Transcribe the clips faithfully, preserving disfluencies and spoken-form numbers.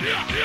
You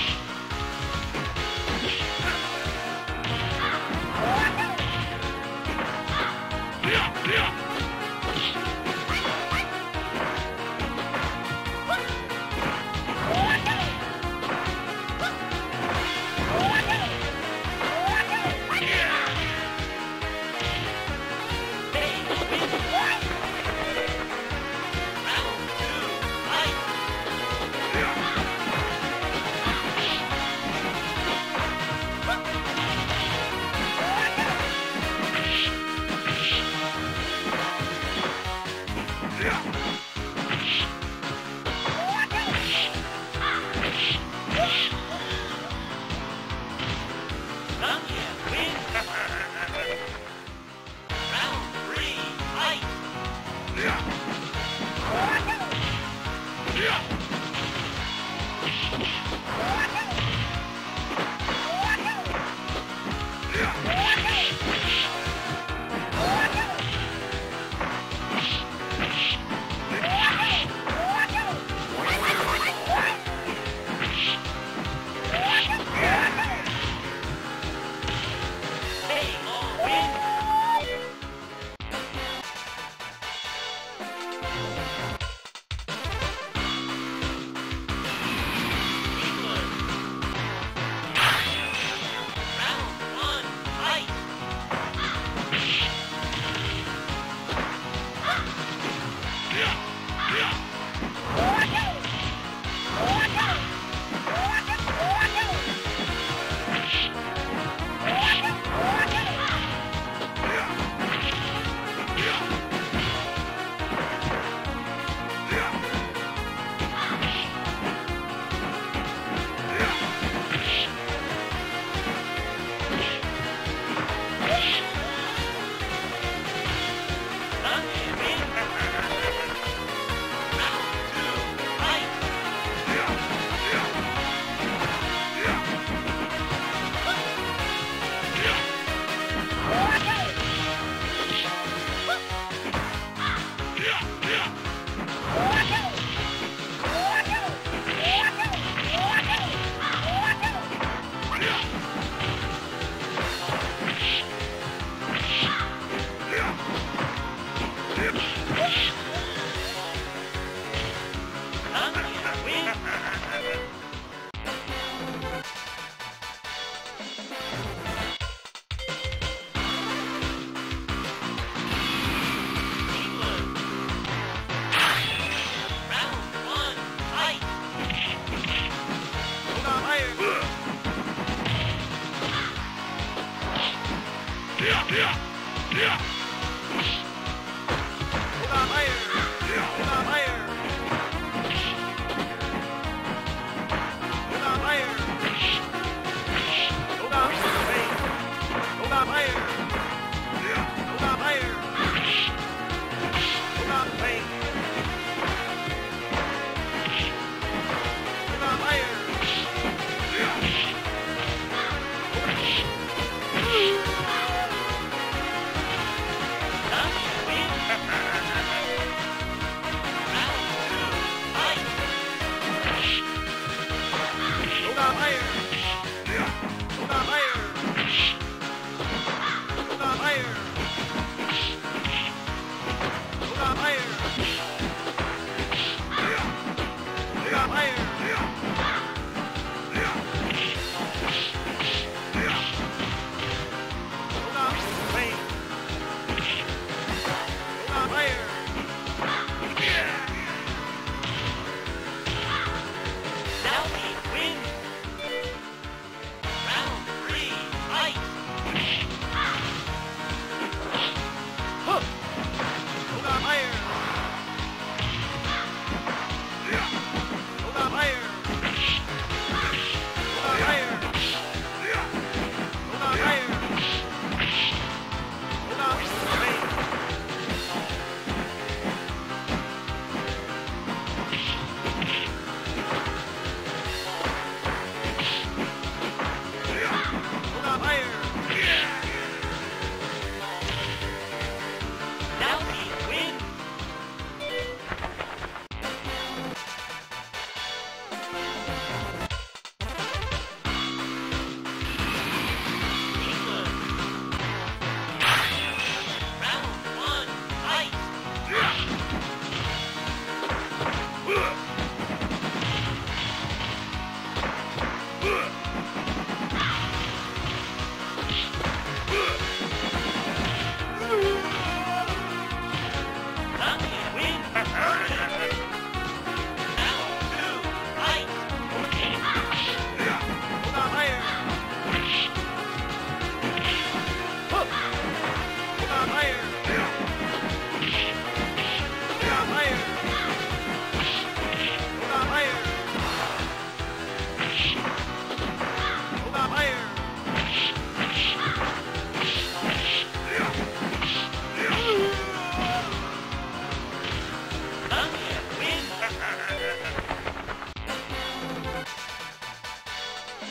Huh?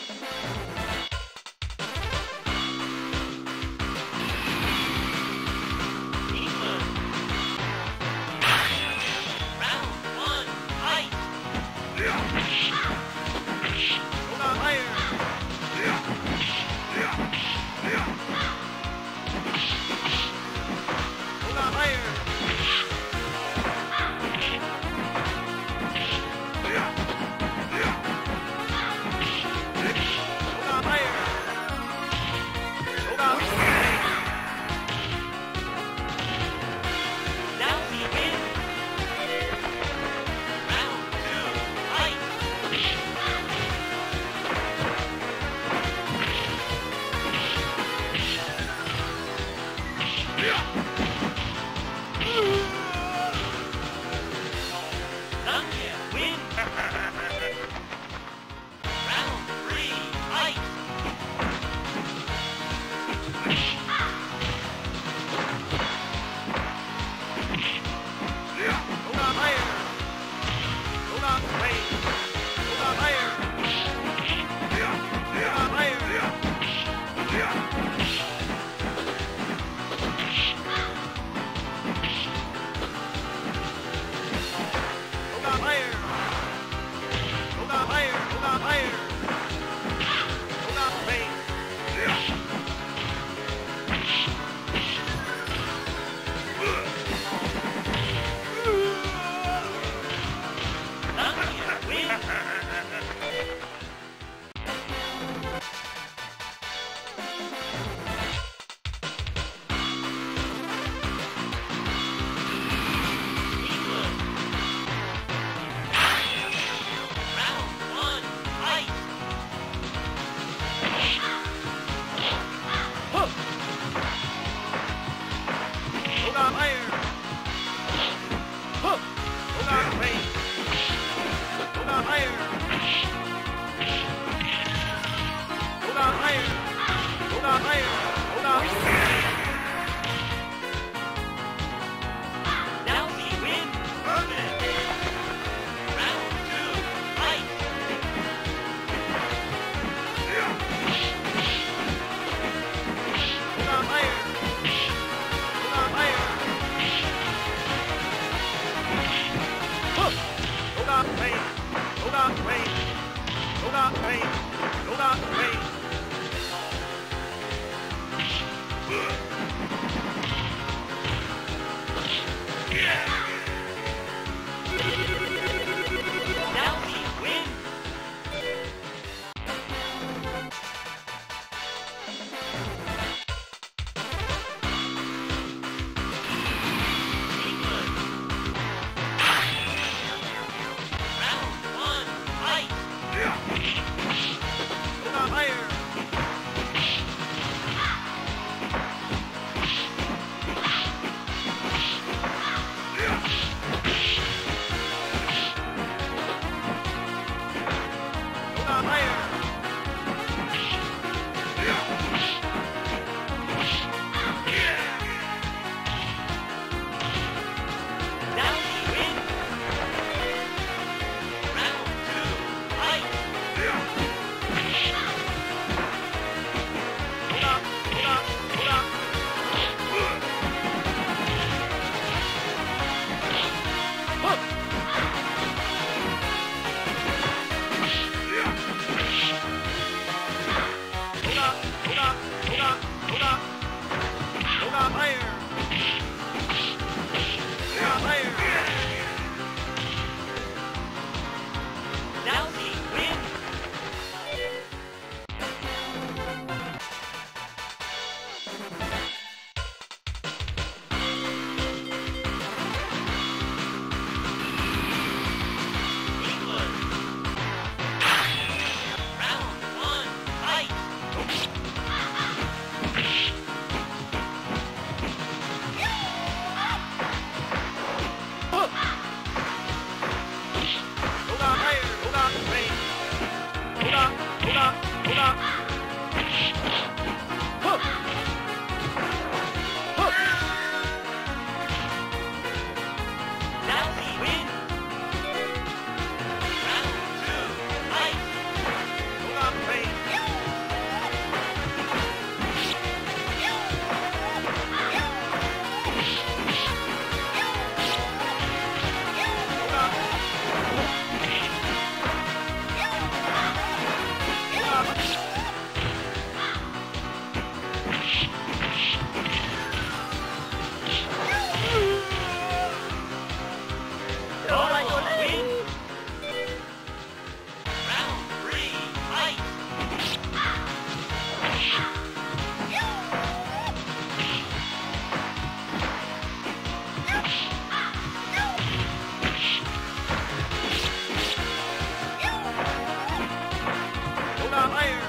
Wait. Fire!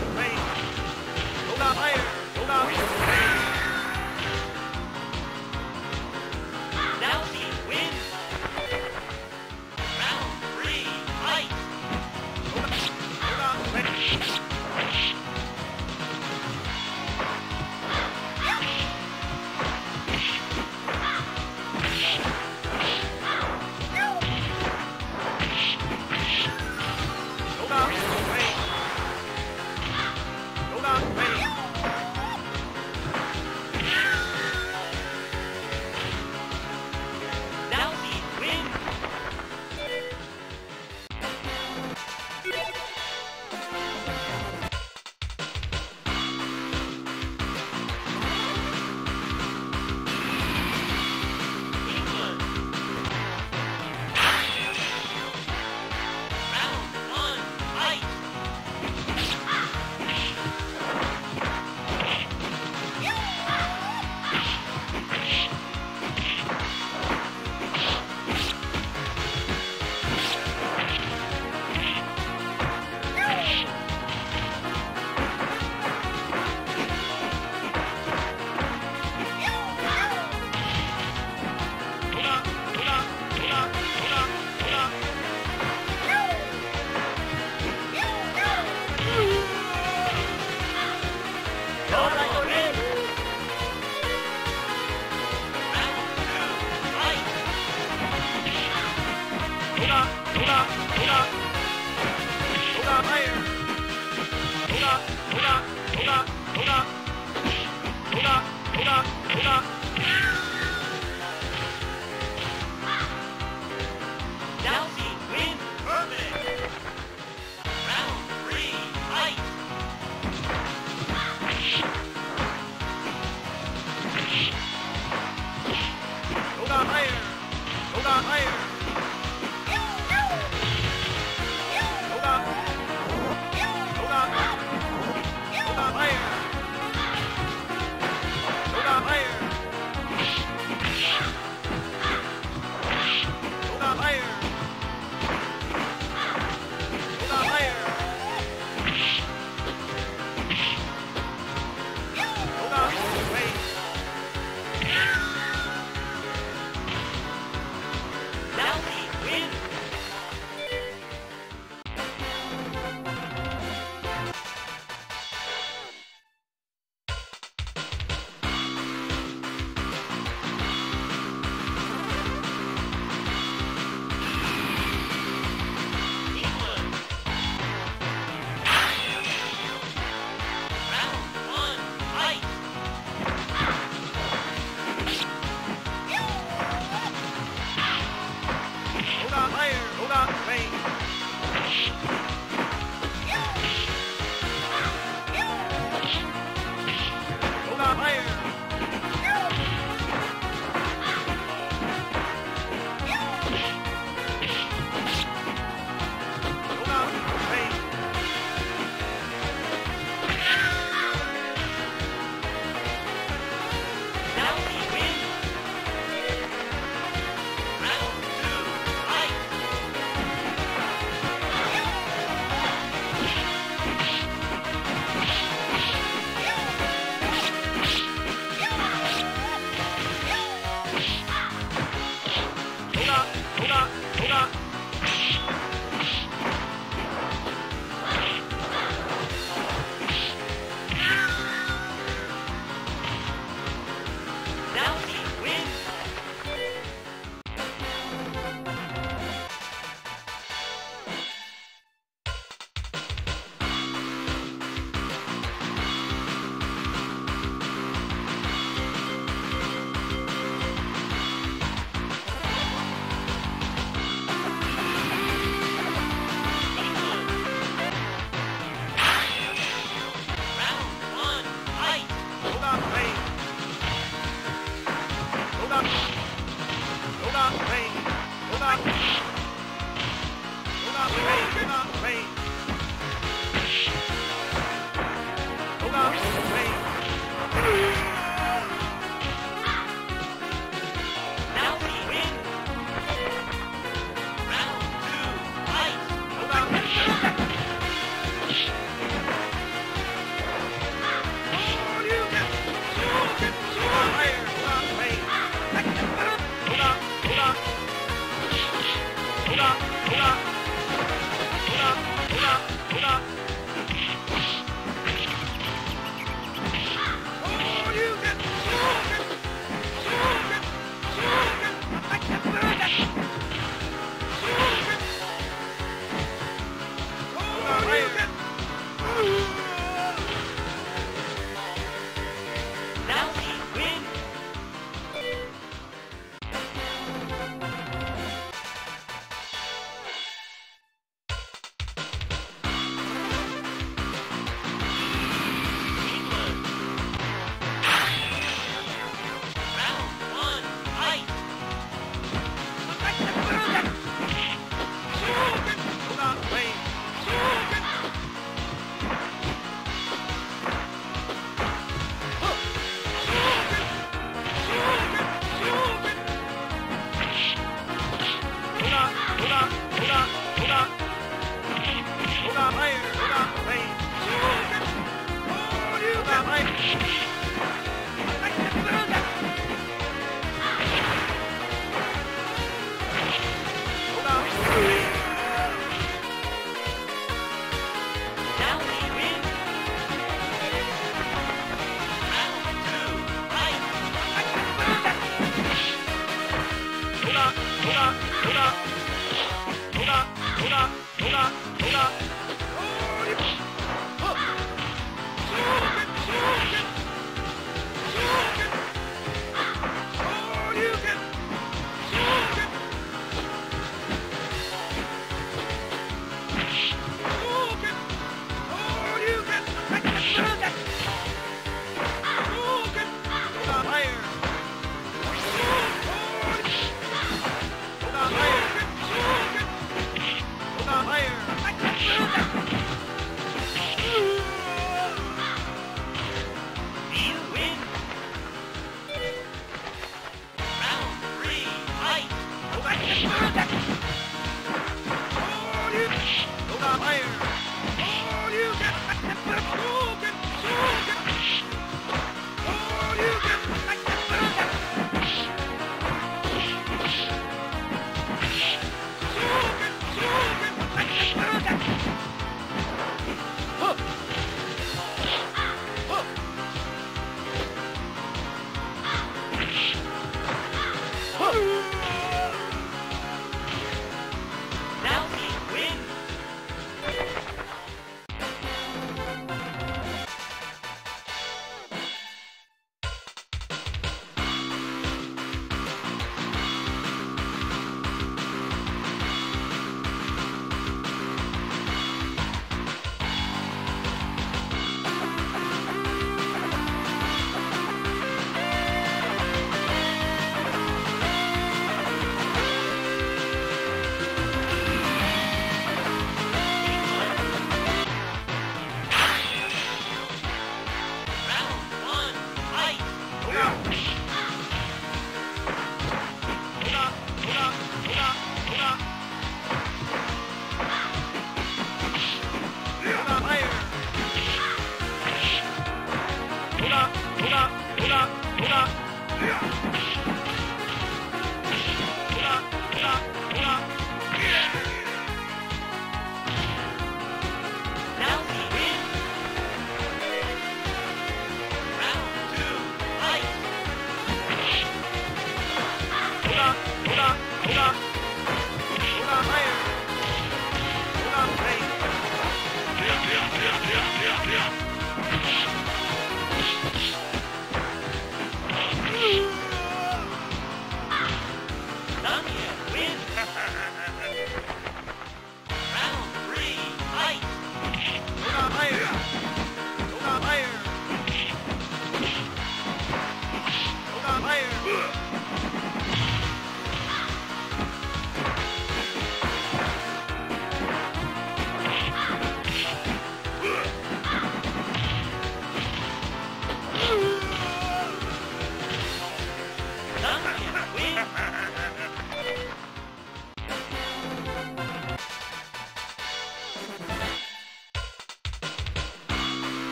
down, please. Hold on, higher. Hold on. Now she wins. Round three, fight. Hold on, hold on, please. Hold on, please. Hold on, please.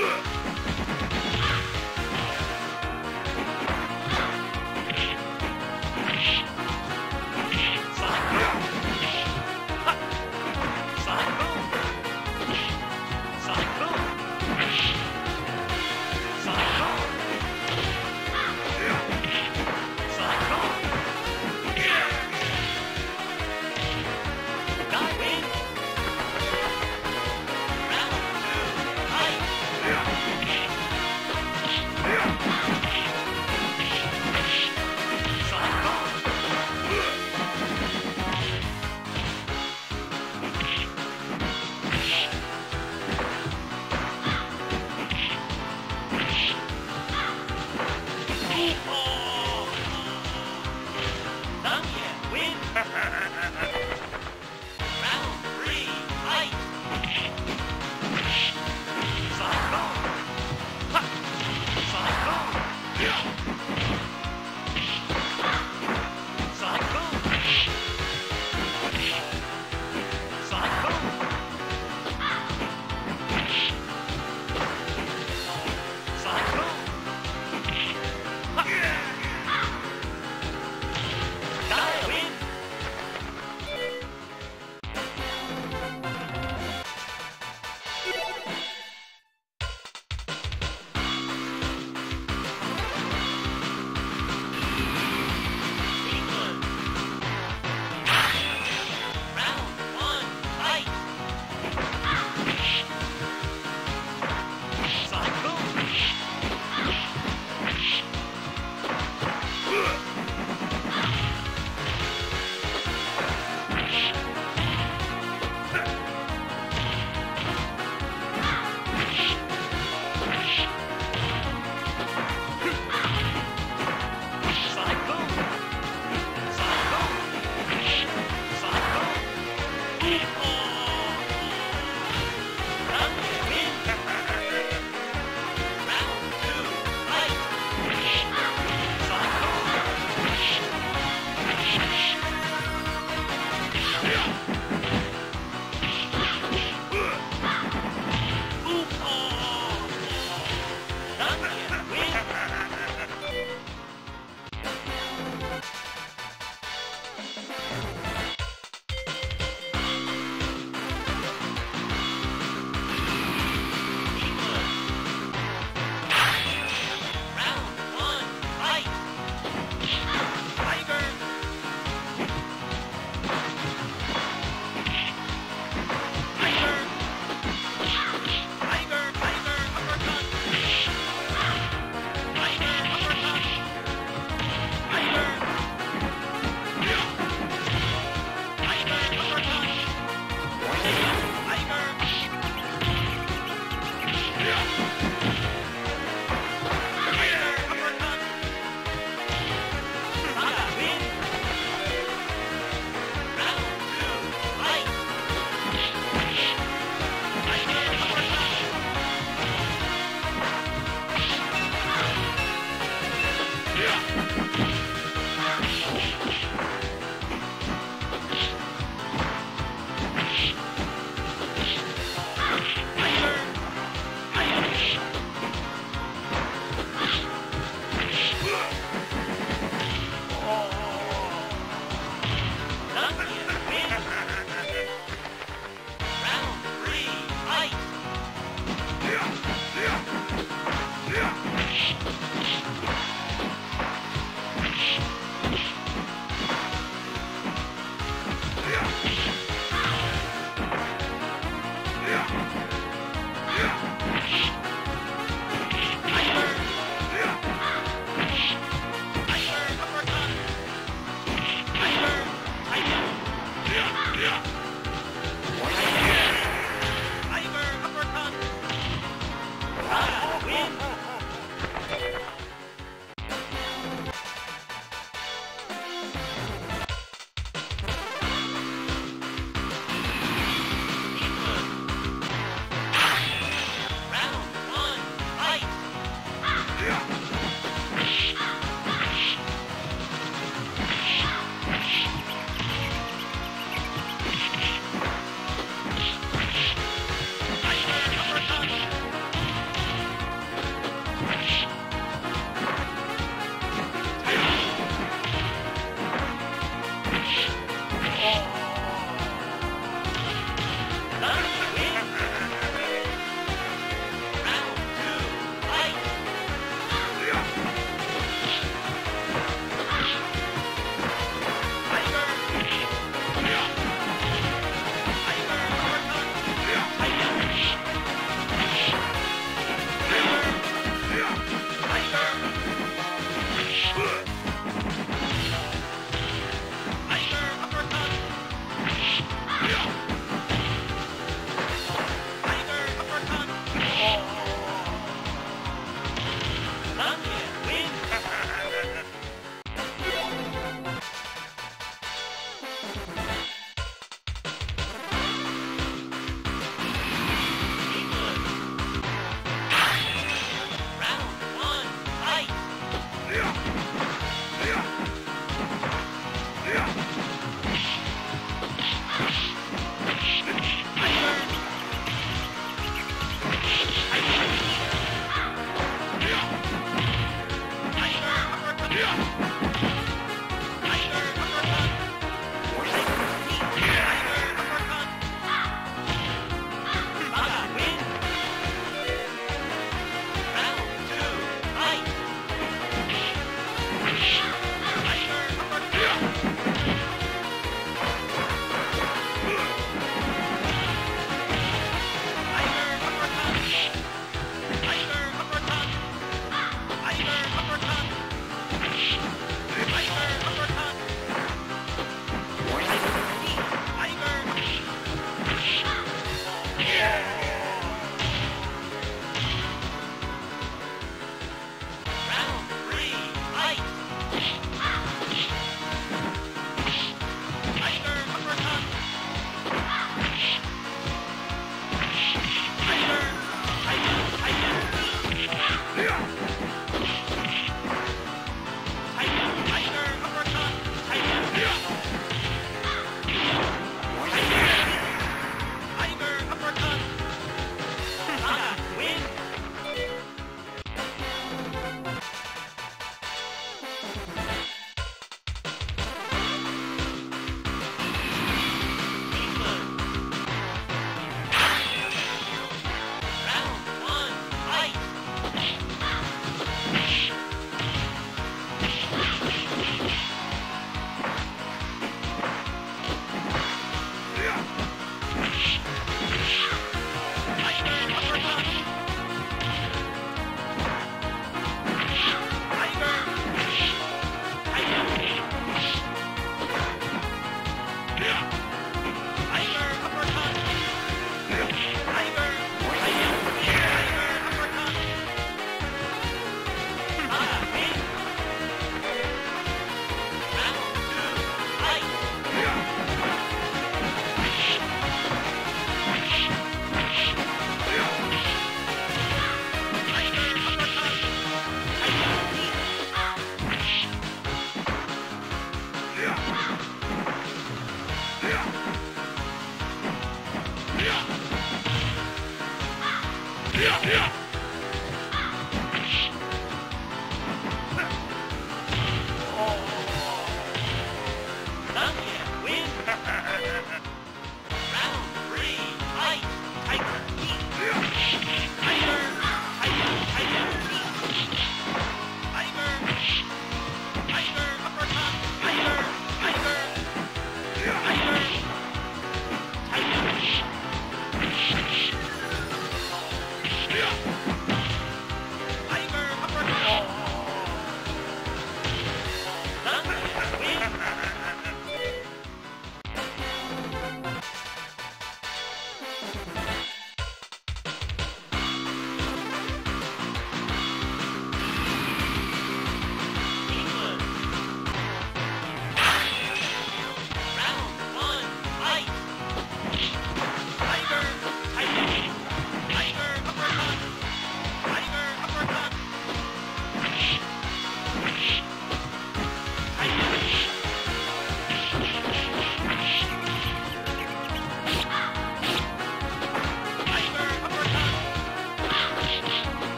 Yeah.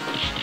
You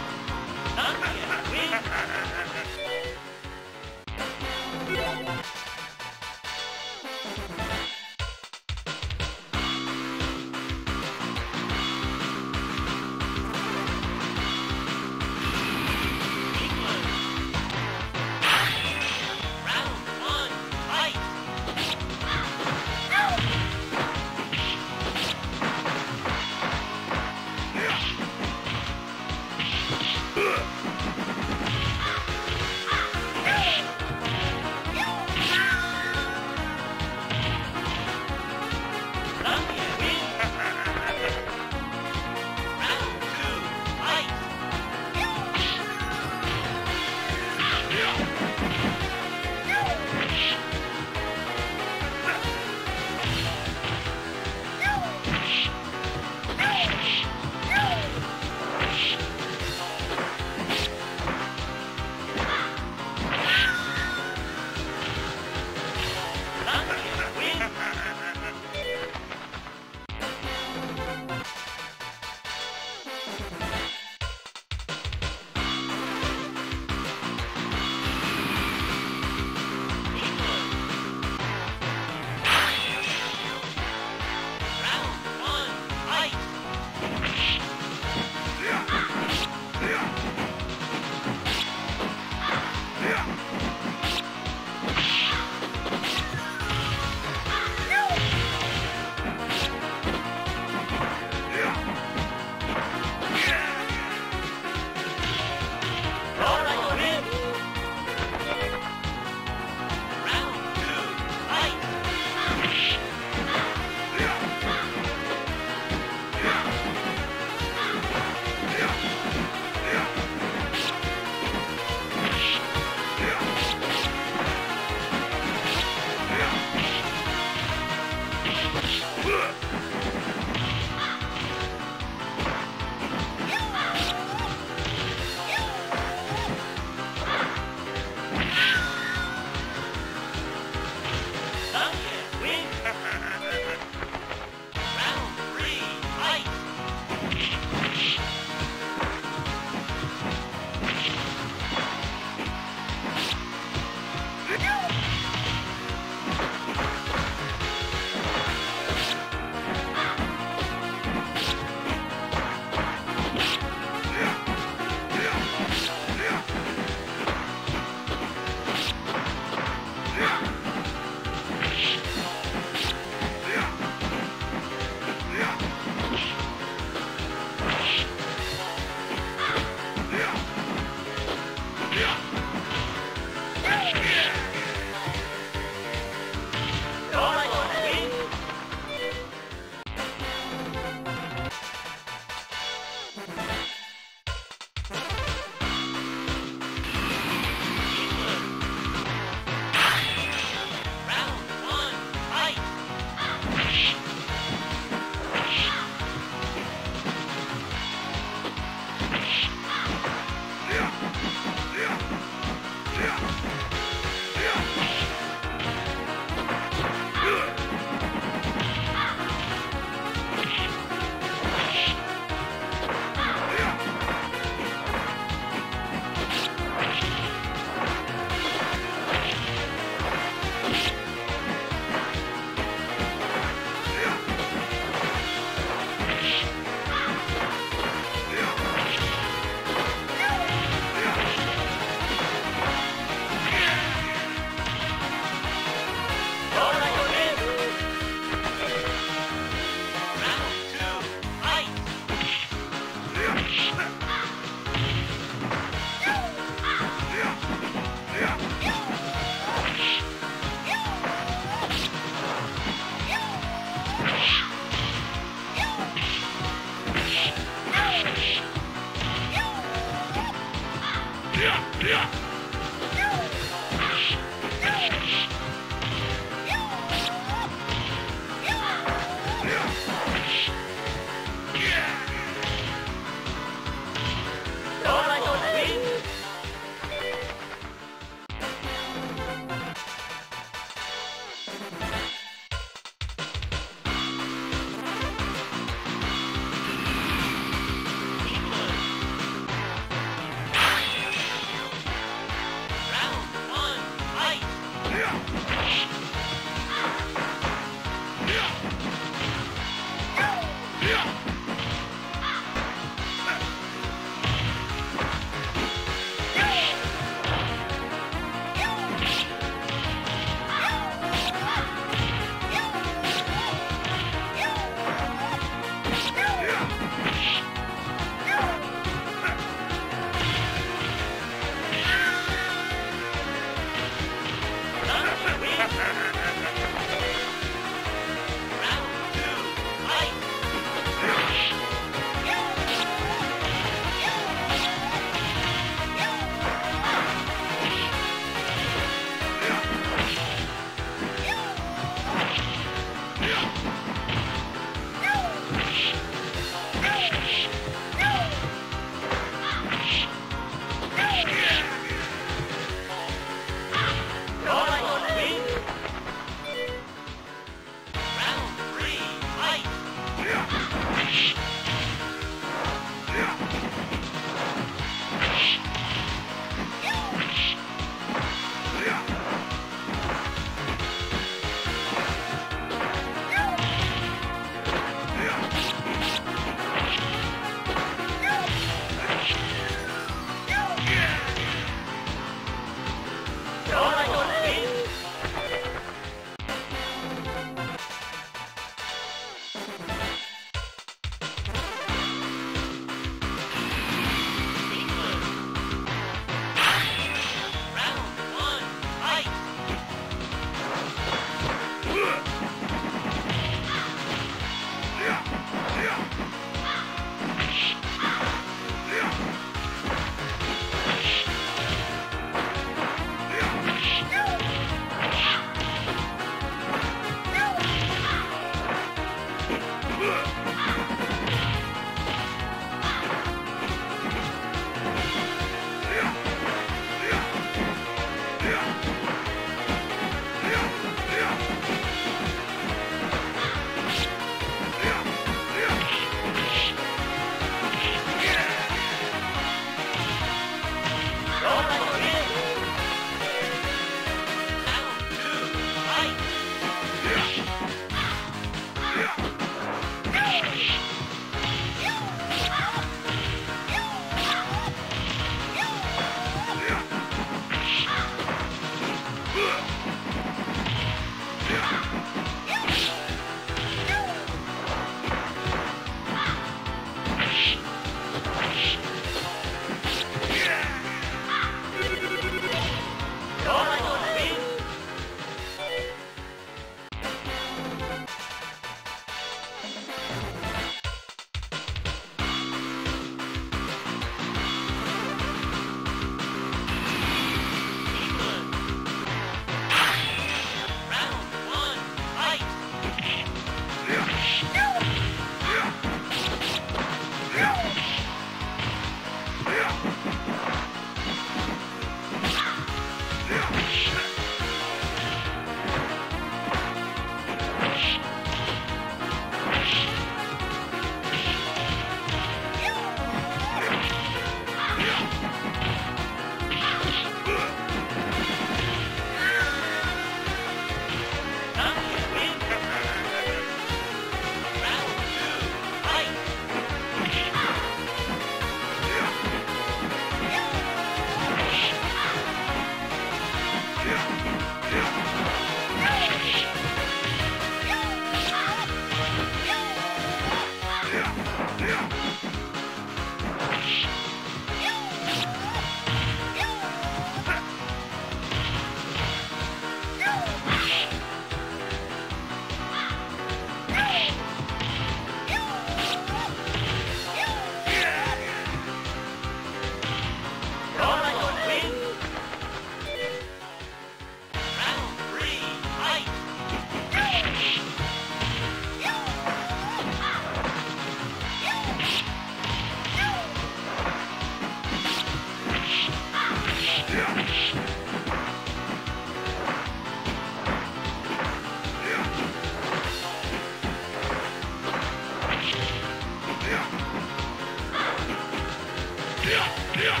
Yeah, yeah.